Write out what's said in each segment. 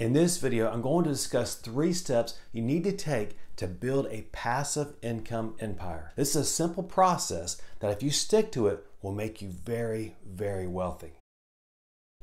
In this video, I'm going to discuss 3 steps you need to take to build a passive income empire. This is a simple process that if you stick to it, will make you very, very wealthy.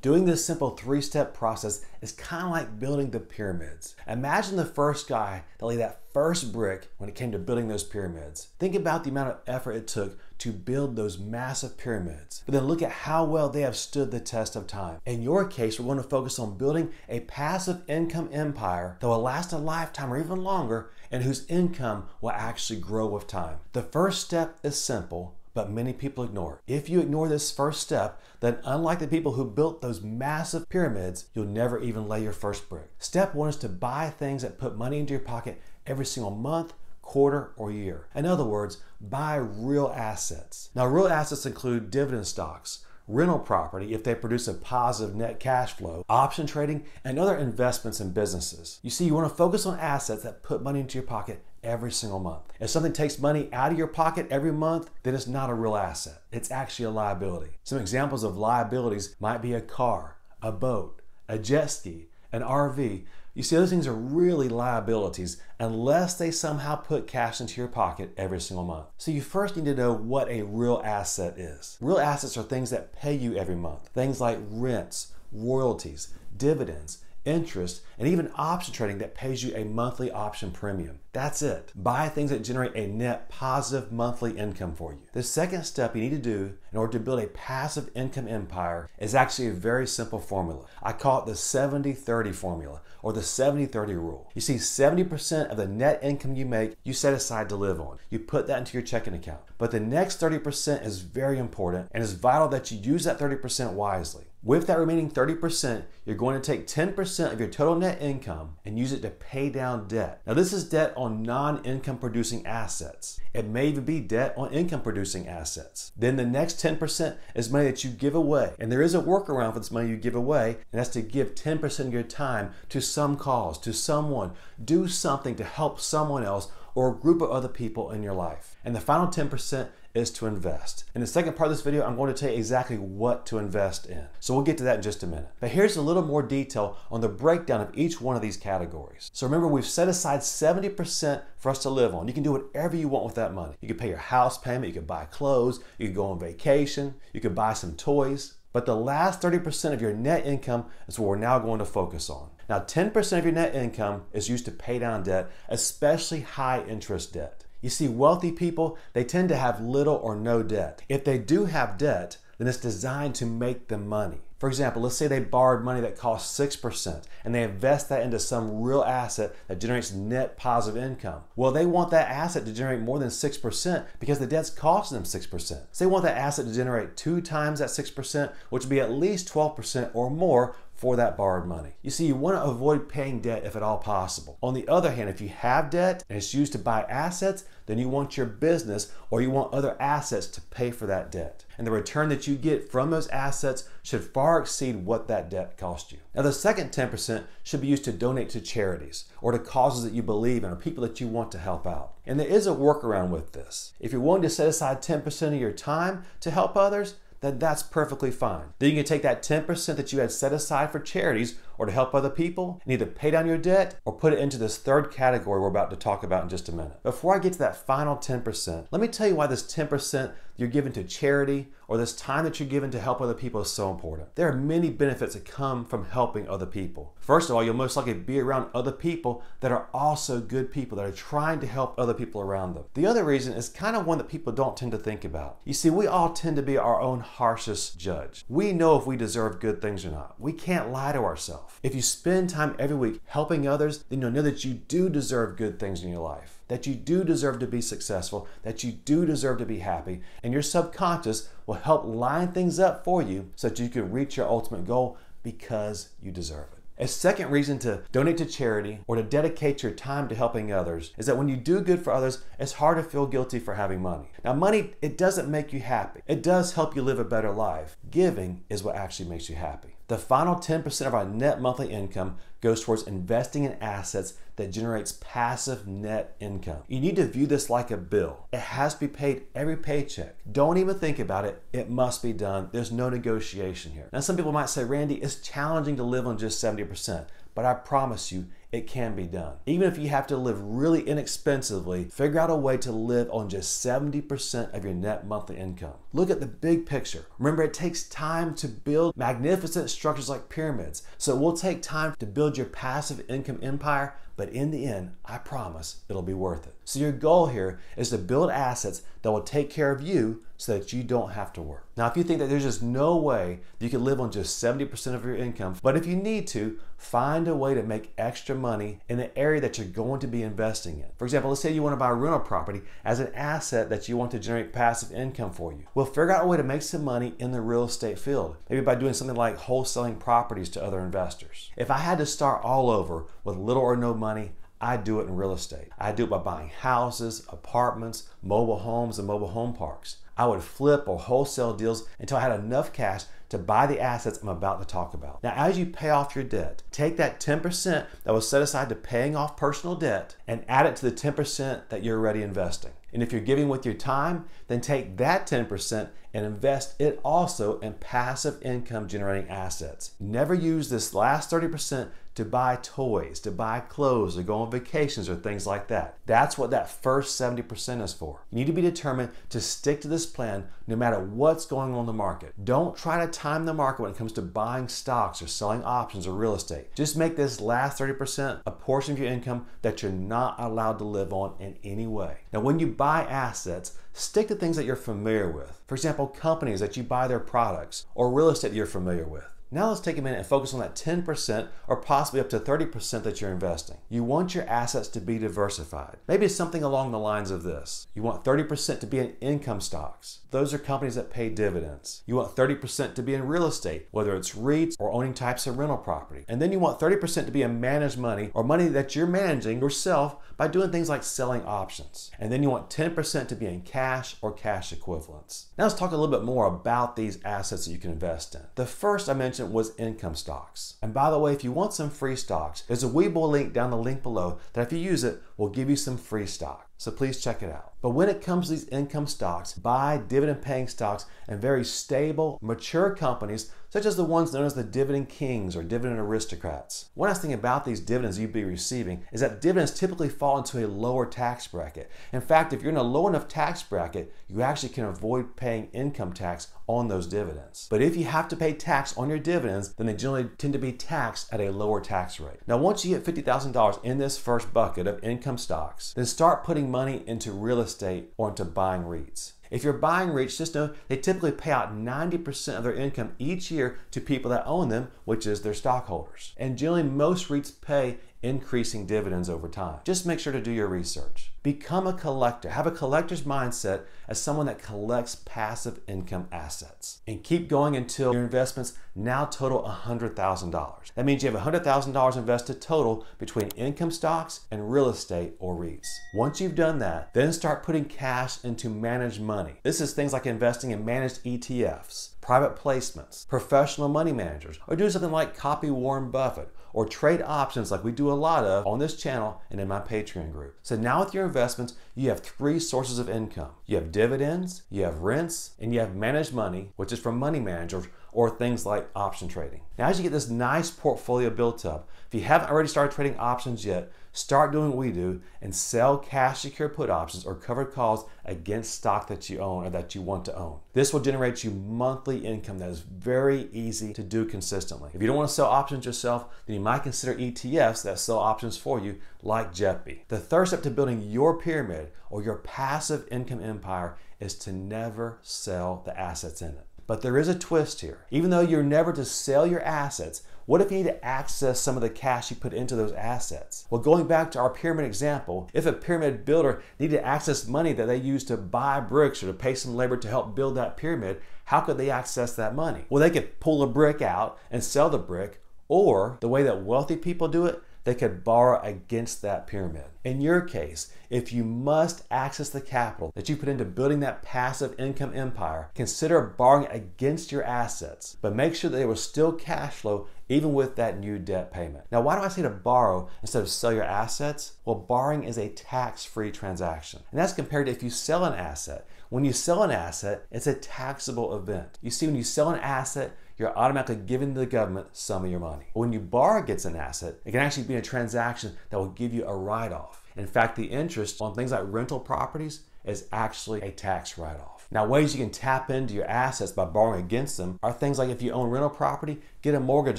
Doing this simple 3-step process is kind of like building the pyramids. Imagine the first guy that laid that first brick when it came to building those pyramids. Think about the amount of effort it took to build those massive pyramids, but then look at how well they have stood the test of time. In your case, we're going to focus on building a passive income empire that will last a lifetime or even longer, and whose income will actually grow with time. The first step is simple, but many people ignore it. If you ignore this first step, then unlike the people who built those massive pyramids, you'll never even lay your first brick. Step 1 is to buy things that put money into your pocket every single month, quarter, or year. In other words, buy real assets. Now, real assets include dividend stocks, rental property if they produce a positive net cash flow, option trading, and other investments in businesses. You see, you want to focus on assets that put money into your pocket every single month. If something takes money out of your pocket every month, then it's not a real asset. It's actually a liability. Some examples of liabilities might be a car, a boat, a jet ski, an RV. You see, those things are really liabilities unless they somehow put cash into your pocket every single month. So you first need to know what a real asset is. Real assets are things that pay you every month. Things like rents, royalties, dividends, interest, and even option trading that pays you a monthly option premium. That's it. Buy things that generate a net positive monthly income for you. The second step you need to do in order to build a passive income empire is actually a very simple formula. I call it the 70-30 formula, or the 70-30 rule. You see, 70% of the net income you make, you set aside to live on. You put that into your checking account. But the next 30% is very important, and it's vital that you use that 30% wisely. With that remaining 30%, you're going to take 10% of your total net income and use it to pay down debt. Now, this is debt on non-income producing assets. It may even be debt on income producing assets. Then the next 10% is money that you give away. And there is a workaround for this money you give away, and that's to give 10% of your time to some cause, to someone. Do something to help someone else or a group of other people in your life. And the final 10% is to invest. In the second part of this video, I'm going to tell you exactly what to invest in. So we'll get to that in just a minute. But here's a little more detail on the breakdown of each one of these categories. So remember, we've set aside 70% for us to live on. You can do whatever you want with that money. You can pay your house payment, you can buy clothes, you can go on vacation, you can buy some toys. But the last 30% of your net income is what we're now going to focus on. Now, 10% of your net income is used to pay down debt, especially high interest debt. You see, wealthy people, they tend to have little or no debt. If they do have debt, then it's designed to make them money. For example, let's say they borrowed money that costs 6% and they invest that into some real asset that generates net positive income. Well, they want that asset to generate more than 6% because the debt's costing them 6%. So they want that asset to generate 2 times that 6%, which would be at least 12% or more for that borrowed money. You see, you want to avoid paying debt if at all possible. On the other hand, if you have debt and it's used to buy assets, then you want your business or you want other assets to pay for that debt. And the return that you get from those assets should far exceed what that debt cost you. Now, the second 10% should be used to donate to charities or to causes that you believe in or people that you want to help out. And there is a workaround with this. If you're willing to set aside 10% of your time to help others, then that's perfectly fine. Then you can take that 10% that you had set aside for charities or to help other people and either pay down your debt or put it into this third category we're about to talk about in just a minute. Before I get to that final 10%, let me tell you why this 10% you're giving to charity or this time that you're giving to help other people is so important. There are many benefits that come from helping other people. First of all, you'll most likely be around other people that are also good people, that are trying to help other people around them. The other reason is kind of one that people don't tend to think about. You see, we all tend to be our own harshest judge. We know if we deserve good things or not. We can't lie to ourselves. If you spend time every week helping others, then you'll know that you do deserve good things in your life, that you do deserve to be successful, that you do deserve to be happy, and your subconscious will help line things up for you so that you can reach your ultimate goal because you deserve it. A second reason to donate to charity or to dedicate your time to helping others is that when you do good for others, it's hard to feel guilty for having money. Now, money, it doesn't make you happy. It does help you live a better life. Giving is what actually makes you happy. The final 10% of our net monthly income goes towards investing in assets that generates passive net income. You need to view this like a bill. It has to be paid every paycheck. Don't even think about it. It must be done. There's no negotiation here. Now, some people might say, Randy, it's challenging to live on just 70%. but I promise you, it can be done. Even if you have to live really inexpensively, figure out a way to live on just 70% of your net monthly income. Look at the big picture. Remember, it takes time to build magnificent structures like pyramids, so it will take time to build your passive income empire, but in the end, I promise it'll be worth it. So your goal here is to build assets that will take care of you so that you don't have to work. Now, if you think that there's just no way you can live on just 70% of your income, but if you need to, find a way to make extra money in the area that you're going to be investing in. For example, let's say you want to buy a rental property as an asset that you want to generate passive income for you. Well, figure out a way to make some money in the real estate field, maybe by doing something like wholesaling properties to other investors. If I had to start all over with little or no money, I do it in real estate. I do it by buying houses, apartments, mobile homes, and mobile home parks. I would flip or wholesale deals until I had enough cash to buy the assets I'm about to talk about. Now, as you pay off your debt, take that 10% that was set aside to paying off personal debt and add it to the 10% that you're already investing. And if you're giving with your time, then take that 10% and invest it also in passive income generating assets. Never use this last 30% to buy toys, to buy clothes, or go on vacations or things like that. That's what that first 70% is for. You need to be determined to stick to this plan no matter what's going on in the market. Don't try to time the market when it comes to buying stocks or selling options or real estate. Just make this last 30% a portion of your income that you're not allowed to live on in any way. Now, when you buy assets, stick to things that you're familiar with. For example, companies that you buy their products or real estate that you're familiar with. Now let's take a minute and focus on that 10% or possibly up to 30% that you're investing. You want your assets to be diversified. Maybe it's something along the lines of this. You want 30% to be in income stocks. Those are companies that pay dividends. You want 30% to be in real estate, whether it's REITs or owning types of rental property. And then you want 30% to be in managed money or money that you're managing yourself by doing things like selling options. And then you want 10% to be in cash or cash equivalents. Now let's talk a little bit more about these assets that you can invest in. The first I mentioned was income stocks. And by the way, if you want some free stocks, there's a Webull link down the link below that if you use it, will give you some free stock. So please check it out. But when it comes to these income stocks, buy dividend paying stocks and very stable, mature companies such as the ones known as the dividend kings or dividend aristocrats. One nice thing about these dividends you'd be receiving is that dividends typically fall into a lower tax bracket. In fact, if you're in a low enough tax bracket, you actually can avoid paying income tax on those dividends. But if you have to pay tax on your dividends, then they generally tend to be taxed at a lower tax rate. Now, once you get $50,000 in this first bucket of income stocks, then start putting money into real estate or into buying REITs. If you're buying REITs, just know they typically pay out 90% of their income each year to people that own them, which is their stockholders. And generally, most REITs pay increasing dividends over time. Just make sure to do your research. Become a collector. Have a collector's mindset as someone that collects passive income assets. And keep going until your investments now total $100,000. That means you have $100,000 invested total between income stocks and real estate or REITs. Once you've done that, then start putting cash into managed money. This is things like investing in managed ETFs, private placements, professional money managers, or do something like copy Warren Buffett or trade options like we do a lot of on this channel and in my Patreon group. So now with your investments, you have three sources of income. You have dividends, you have rents, and you have managed money, which is from money managers or things like option trading. Now, as you get this nice portfolio built up, if you haven't already started trading options yet, start doing what we do and sell cash secure put options or covered calls against stock that you own or that you want to own. This will generate you monthly income that is very easy to do consistently. If you don't want to sell options yourself, then you might consider ETFs that sell options for you, like JEPI. The third step to building your pyramid or your passive income empire is to never sell the assets in it. But there is a twist here. Even though you're never to sell your assets, what if you need to access some of the cash you put into those assets? Well, going back to our pyramid example, if a pyramid builder needed to access money that they used to buy bricks or to pay some labor to help build that pyramid, how could they access that money? Well, they could pull a brick out and sell the brick, or the way that wealthy people do it, they could borrow against that pyramid. In your case, if you must access the capital that you put into building that passive income empire, consider borrowing against your assets, but make sure that they will still cash flow even with that new debt payment. Now, why do I say to borrow instead of sell your assets? Well, borrowing is a tax-free transaction, and that's compared to if you sell an asset. When you sell an asset, it's a taxable event. You see, when you sell an asset, you're automatically giving the government some of your money. When you borrow against an asset, it can actually be a transaction that will give you a write-off. In fact, the interest on things like rental properties is actually a tax write-off. Now, ways you can tap into your assets by borrowing against them are things like if you own rental property, get a mortgage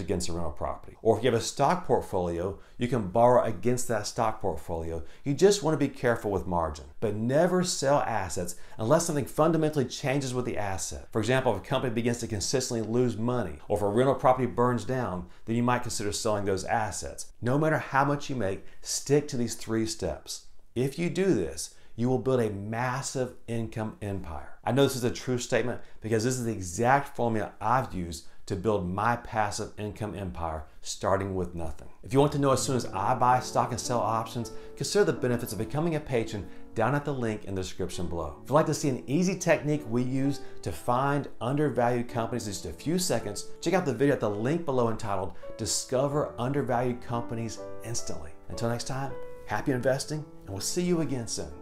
against a rental property. Or if you have a stock portfolio, you can borrow against that stock portfolio. You just want to be careful with margin, but never sell assets unless something fundamentally changes with the asset. For example, if a company begins to consistently lose money, or if a rental property burns down, then you might consider selling those assets. No matter how much you make, stick to these 3 steps. If you do this, you will build a massive income empire. I know this is a true statement because this is the exact formula I've used to build my passive income empire, starting with nothing. If you want to know as soon as I buy stock and sell options, consider the benefits of becoming a patron down at the link in the description below. If you'd like to see an easy technique we use to find undervalued companies in just a few seconds, check out the video at the link below entitled Discover Undervalued Companies Instantly. Until next time, happy investing, and we'll see you again soon.